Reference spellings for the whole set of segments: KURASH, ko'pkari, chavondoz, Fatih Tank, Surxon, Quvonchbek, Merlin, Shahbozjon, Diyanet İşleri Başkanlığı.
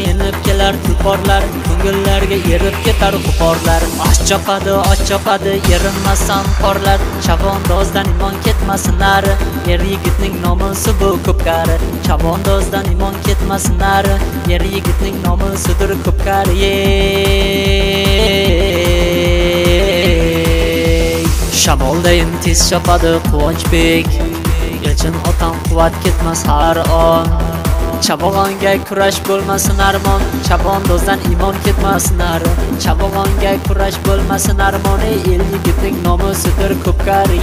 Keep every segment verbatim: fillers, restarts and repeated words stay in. yenib kelar tulporlar, ko'ngillarga erib ketar xuporlar. Och chaqadi, och chaqadi, yerinmasan qorlar. Chavondozdan imon ketmasin nari, er yigitning nomisi bu ko'pkari. Chavondozdan imon ketmasin nari, er yigitning nomisidir ko'pkari. Shamoldayin tez chopadi Quvonchbek, elchin otam quvvat ketmas har on. Chavog'onga kurash bo'lmasin armon, chavondozdan imon ketmasin nari. Chavog'onga kurash bo'lmasin armon, el yigitning nomisidir ko'pkari.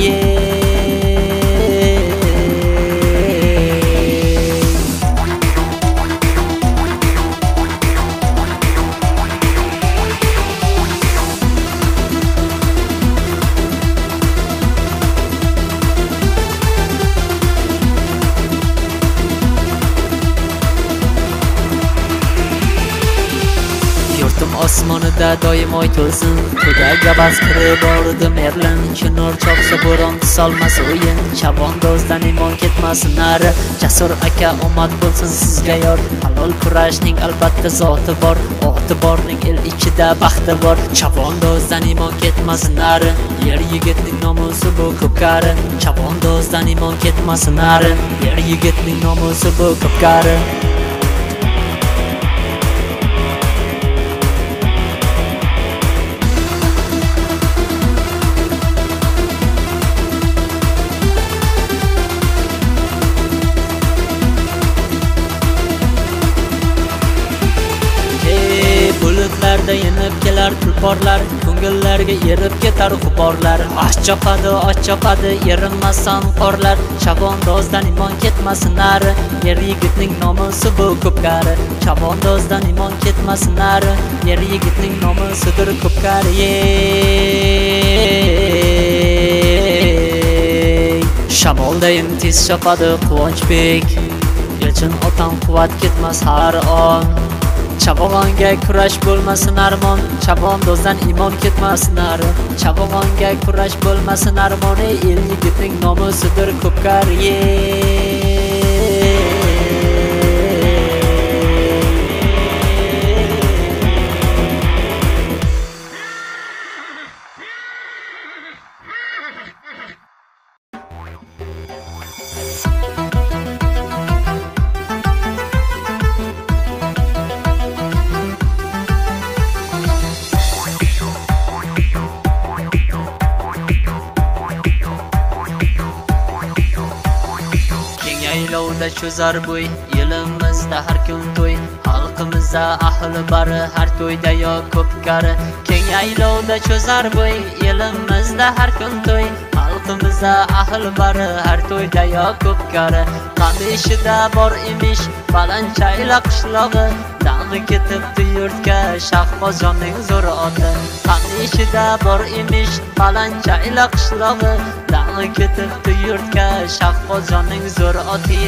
Osmonida doim oy to'lsin, ko'klarga baskiri bordim Merlin. Chinor chopsa bo'ron solmas o'yin, chavondozdan imon ketmasin nari. Jasur aka omad bo'lsin sizga yor, halol kurashning albatta zoti bor. Oti borning el ichida baxti bor. Chavondozdan imon ketmasin nari, er yigitning nomusi bu ko'pkari. Chavondozdan imon ketmasin nari, er yigitning nomusi bu ko'pkari. Bulutlarda yenib kelar tulporlar, ko'ngillarga erib ketar xuporlar. Och chaqadi, och chaqadi, yerinmasan qorlar. Chavondozdan imon ketmasin nari, er yigitning nomisi bu ko'pkari. Chavondozdan imon ketmasin nari, er yigitning nomisidir ko'pkari. Shamoldayin tez chopadi Quvonchbek, elchin otam quvvat ketmas har on. Chavog'onga kurash bo'lmasin armon, chavondozdan imon ketmasin nari. Chavog'onga kurash bo'lmasin armon, el yigitning nomisidir ko'pkari. Yaylovda cho'zar bo'y, elimizda har kun to'y. Xalqimizda ahli bari, har to'yda yo ko'pkari. Keng yaylovda cho'zar bo'y, elimizda har kun to'y. Xalqimizda ahli bari, har to'yda yo ko'pkari. Qamishida bor imish baland chayla qishlog'i, dami ketibdi yurtga Shahbozjonning zo'r oti. Qamishida bor imish baland chayla qishlog'i, dami ketibdi yurtga Shahbozjonning zo'r oti.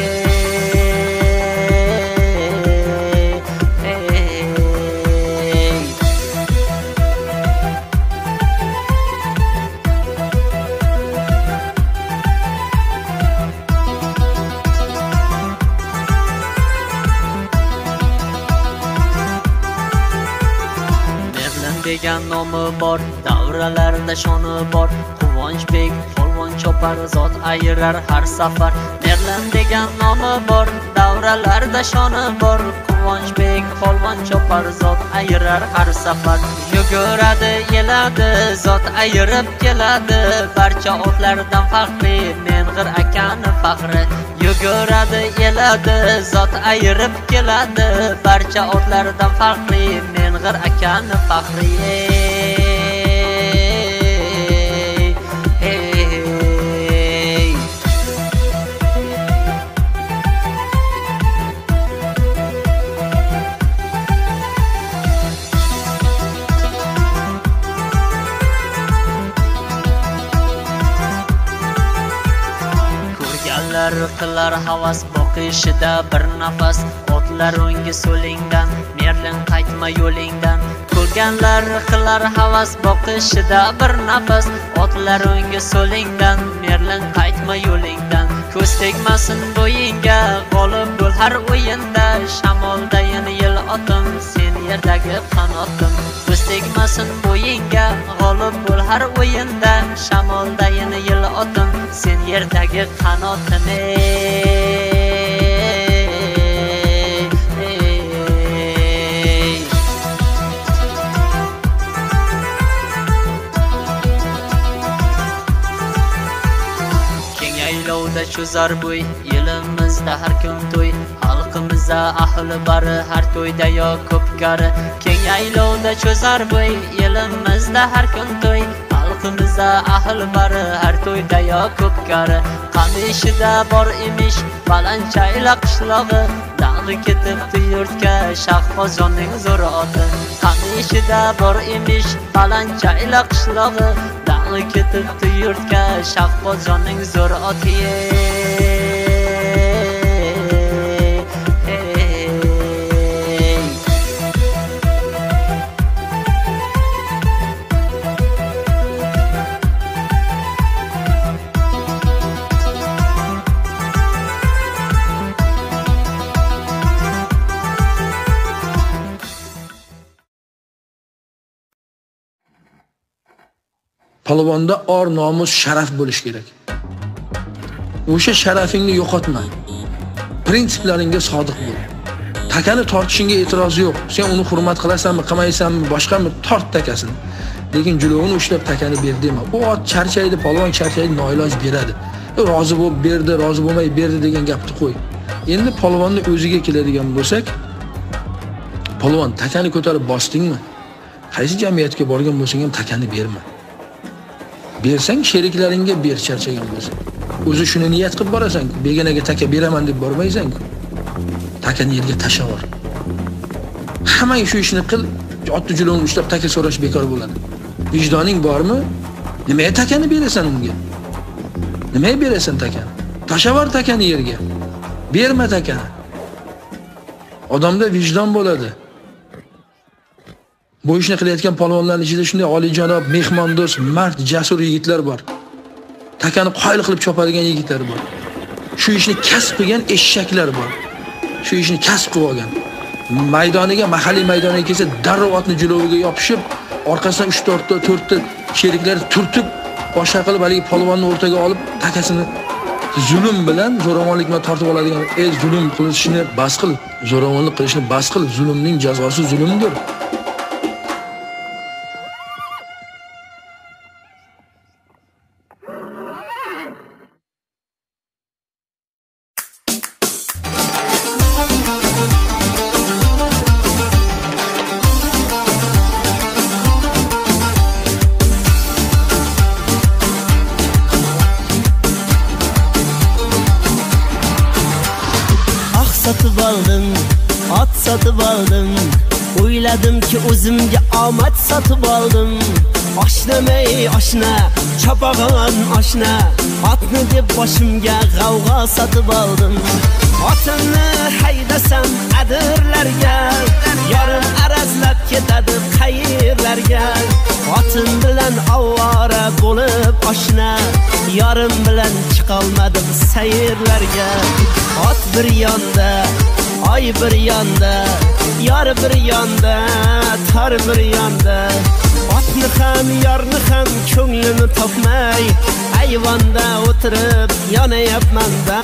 Degan nomi bor, davralarda shoni bor. Quvonchbek polvon chopar, zot ayirar har safar. Merlin degan nomi bor, davralarda shoni bor. Quvonchbek polvon chopar, zot ayirar har safar. Yuguradi, yeladi, zot ayirib keladi. Barcha otlardan farqli, men g'ir akani faxri. Yuguradi, yeladi, zot ayirib keladi. Barcha otlardan farqli, men g'ir akani faxri. Qilar havas boqishida bir nafas, otlar o'ngi so'lingdan, Merlin qaytma yo'lingdan. Ko'rganlar qilar havas boqishida bir nafas, otlar o'ngi so'lingdan, Merlin qaytma yo'lingdan. Ko'z tegmasin bo'yinga, g'olib bo'l har o'yinda. Shamoldayin yil otim, sen yerdagi qanotim. Ko'z tegmasin bo'yinga, g'olib bo'l har o'yinda, shamolda yana yil otim, sen yerdagi qanotim. Aylovda cho'zar bo'y, elimizda har kun to'y, xalqimizda ahli bari, har to'yda yo ko'pkari. Keng aylovda cho'zar bo'y, elimizda har kun to'y, xalqimizda ahli bari, har to'yda yo ko'pkari. Qamishida bor imish balanchayla qishlog'i, dag'i ketibdi yurtga Shahozonning zo'r oti. Qamishida bor imish balanchayla qishlog'i, dag'i ketibdi yurtga Shahozonning zo'r oti. Palovonda or, nomus, sharaf bo'lish kerak. O'sha sharafingni yo'qotma. Prinsiplaringa sodiq bo'l. Takani tortishingga e'tirozi yo'q. Sen uni hurmat qilasanmi, qilmaysanmi, boshqami, tort takasini. Lekin jilovini ushlab takani ber dema. Bu ot charchaydi, palovon charchaydi, noiloj beradi. Rozi bo'lib berdi, rozi bo'lmay berdi degan gapni qo'y. Endi palovonning o'ziga keladigan bo'lsak, palovon takani ko'tarib bosdingmi? Qaysi jamiyatga borgan bo'lsang ham takani berma. Bersang sheriklaringa ber charchagan bo'lsa. O'zi shuni niyat qilib borasan, begonaga taka beraman deb bormaysan-ku. Takani yerga tashavor. Hamma shu ishni qil, otni jilovini ushlab taka so'rash bekor bo'ladi. Vijdoning bormi? Nimaga takani berasan unga? Nimaga berasan takani? Tashavor takani yerga. Berma takani. Odamda vijdon bo'ladi. Bu ishni qilayotgan polvonlarning ichida shunday olijanob, mehmondo'st, mard, jasur yigitlar bor. Takani qoyil qilib chopadigan yigitlar bor. Shu ishni kasb qilgan eshaklar bor. Shu ishni kasb qilib olgan. Maydoniga, mahalliy maydoniga kelsa, darrov otni jiloviga yopishib, orqasidan uch to'rt ta, to'rt ta sheriklar turtib, boshqa qilib hali polvonni o'rtaga olib, takasini zulm bilan, zo'ravonlik bilan tortib oladigan, "Ey zulm qilishni bas qil, zo'ravonlik qilishni bas qil, zulmning jazosi zulmdir." O'zimga omad sotib oldim. Oshnamay oshna, chopag'on oshna, otni deb boshimga g'avg'o sotib oldim. Otimni haydasam adirlarga, yarim arazlab ketadi qayerlarga. Otim bilan avvora bo'lib oshna, yarim bilan chiqa olmadim sayrlarga. Ot bir yonda, oy bir yonda, yar bir yonda, tar bir yonda. Otni ham, yorni ham ko'nglini topmay, ayvonda o'tirib yonayapman da.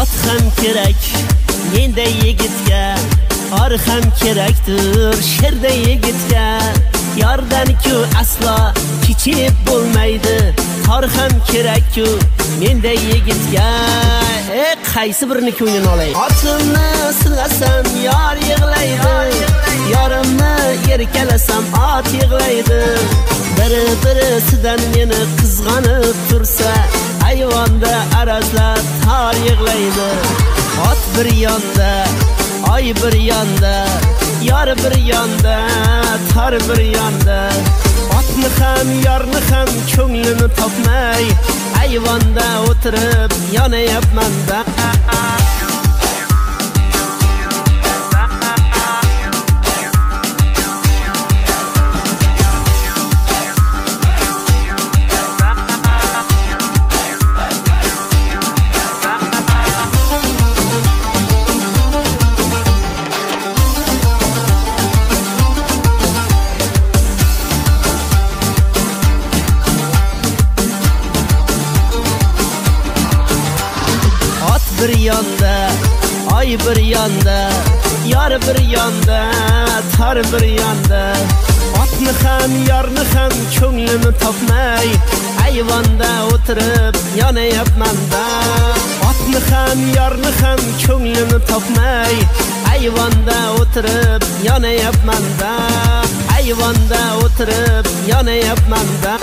Ot ham kerak menda yigitga, or ham kerakdir sherda yigitga. Yordan-ku aslo kichib bo'lmaydi, tor ham kerak-ku menda yigitga. E qaysi birini ko'ngil olay? Otimni silasam yor yig'laydi, yorimni erkalasam ot yig'laydi. Biri-birisidan meni qizg'anib tursa, ayvonda arazlar tor yig'laydi. Ot bir yonda, oy bir yonda, yar bir yonda, tar bir yonda. Otni ham, yorni ham ko'nglini topmay, ayvonda o'tirib yonayapman da. bir yanda, ay bir yanda, yar bir yanda, tar bir yanda. Otni ham, yorni ham ko'nglimni topmay, ayvonda o'tirib yonayapman da. Otni ham, yorni ham ko'nglimni topmay, ayvonda o'tirib yonayapman da. Ayvonda o'tirib yonayapman da.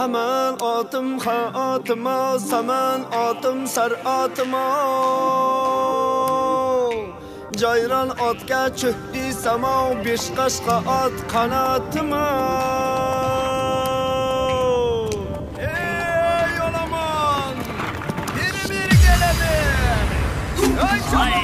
Haman otım ha otıma, saman otım sar otıma. Cayran otga çöktü samov, beş kaşqa ot kanatıma. Ey olaman, biri biri geledi. Ay çabuk.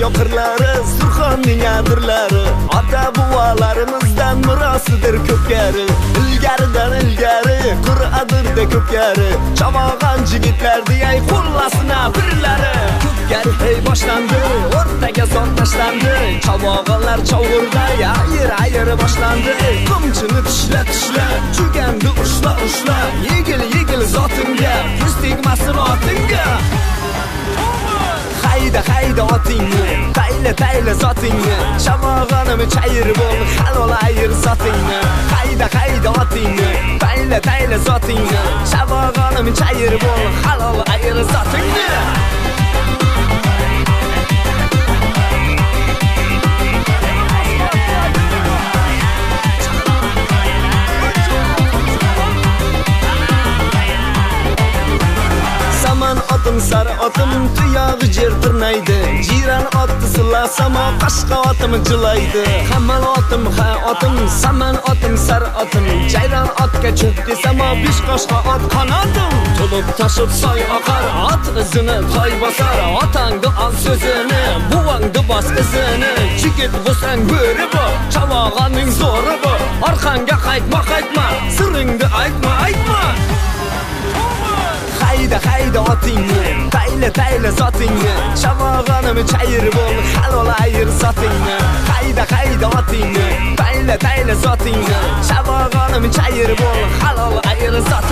Yoqirlari, Surxonning adirlari, ota buvolarimizdan mirosidir ko'pkari. Ilgaridan ilgari, qur adirda ko'pkari. Chamog'an yigitlardi, ay xullasina birlari. Ko'pkari hey boshlandi, o'rtaga zon tashlandi. Chamog'anlar chovurda, ayir-ayir boshlandi. Qumchini tishla-tishla, chuganni ushla-ushla. Yigil-yigil zotinga, yuz tegmasin otinga. Hayda hayda otingni, tayla tayla zotingni, shamog'onimni chayir bo'l, halol ayir zotingni. Hayda hayda otingni, tayla tayla zotingni, shamog'onimni chayir bo'l, halol ayir zotingni. Otım sarı otım tuyağı cer tırnaydı. Jiran otı sılasam o kaşqa otımı cılaydı. Hamal otım ha otım, saman otım sarı otım. Cayran otka çöp desem o beş kaşqa ot kanadım. Tulup taşıp soy akar, at izini toy basar. Otangı al sözünü, buvangı bas izini. Çikit vusan böri bu, çavağanın zoru bu. Arkanga kaytma kaytma, sırrını aytma aytma. Hayda hayda otingni, tayla tayla zotingni, shamog'onimni chayir bo'l, halol ayir zotingni. Hayda hayda otingni, tayla tayla zotingni, shamog'onimni chayir bo'l, halol ayir zotingni.